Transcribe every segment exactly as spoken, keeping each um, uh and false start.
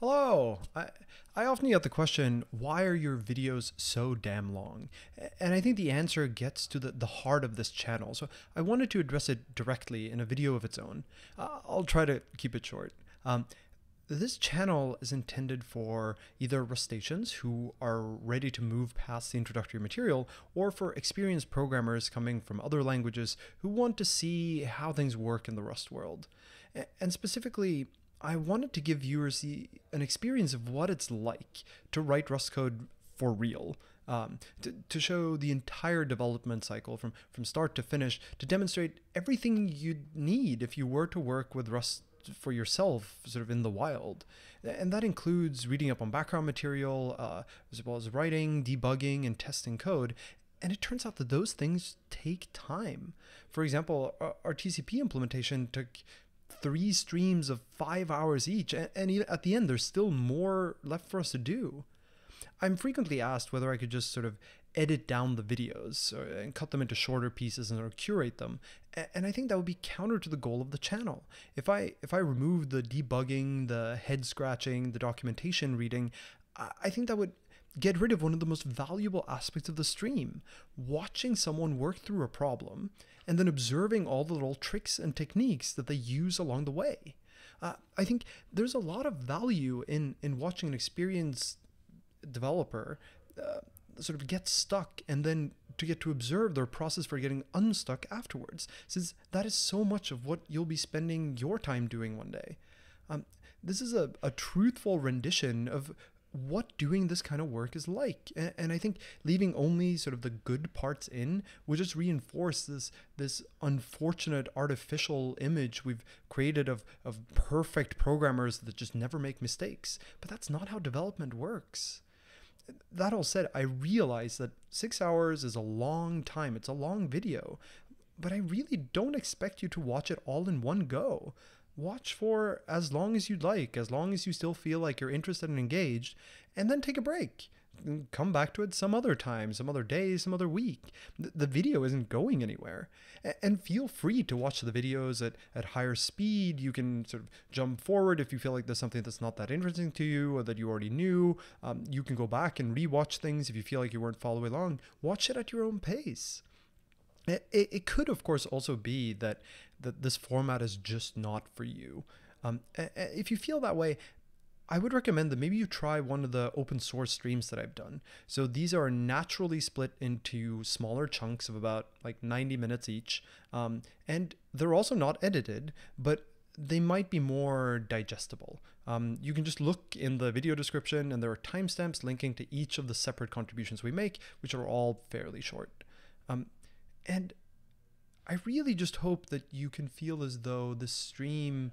Hello. I, I often get the question, why are your videos so damn long? And I think the answer gets to the, the heart of this channel, so I wanted to address it directly in a video of its own. Uh, I'll try to keep it short. Um, This channel is intended for either Rustaceans who are ready to move past the introductory material, or for experienced programmers coming from other languages who want to see how things work in the Rust world. And specifically, I wanted to give viewers the, an experience of what it's like to write Rust code for real. Um, to, to show the entire development cycle from, from start to finish, to demonstrate everything you'd need if you were to work with Rust for yourself, sort of in the wild. And that includes reading up on background material, uh, as well as writing, debugging, and testing code. And it turns out that those things take time. For example, our, our T C P implementation took three streams of five hours each, and, and even at the end, there's still more left for us to do. I'm frequently asked whether I could just sort of edit down the videos and cut them into shorter pieces and or curate them. And I think that would be counter to the goal of the channel. If I if I removed the debugging, the head scratching, the documentation reading, I think that would get rid of one of the most valuable aspects of the stream, watching someone work through a problem and then observing all the little tricks and techniques that they use along the way. Uh, I think there's a lot of value in, in watching an experienced developer uh, sort of get stuck and then to get to observe their process for getting unstuck afterwards, since that is so much of what you'll be spending your time doing one day. Um, this is a, a truthful rendition of what doing this kind of work is like, and, and I think leaving only sort of the good parts in will just reinforce this this unfortunate artificial image we've created of, of perfect programmers that just never make mistakes, but that's not how development works. That all said, I realize that six hours is a long time, it's a long video, but I really don't expect you to watch it all in one go. Watch for as long as you'd like, as long as you still feel like you're interested and engaged, and then take a break. Come back to it some other time, some other day, some other week. The video isn't going anywhere. And feel free to watch the videos at, at higher speed. You can sort of jump forward if you feel like there's something that's not that interesting to you or that you already knew. Um, you can go back and rewatch things if you feel like you weren't following along. Watch it at your own pace. It, it could, of course, also be that, that this format is just not for you. Um, if you feel that way, I would recommend that maybe you try one of the open source streams that I've done. So these are naturally split into smaller chunks of about like ninety minutes each. Um, and they're also not edited, but they might be more digestible. Um, you can just look in the video description and there are timestamps linking to each of the separate contributions we make, which are all fairly short. Um, and I really just hope that you can feel as though this stream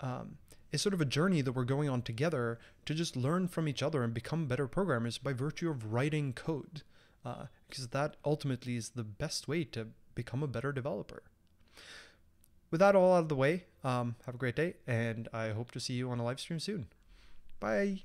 um, It's sort of a journey that we're going on together to just learn from each other and become better programmers by virtue of writing code, uh, because that ultimately is the best way to become a better developer. With that all out of the way, um, have a great day, and I hope to see you on a live stream soon. Bye.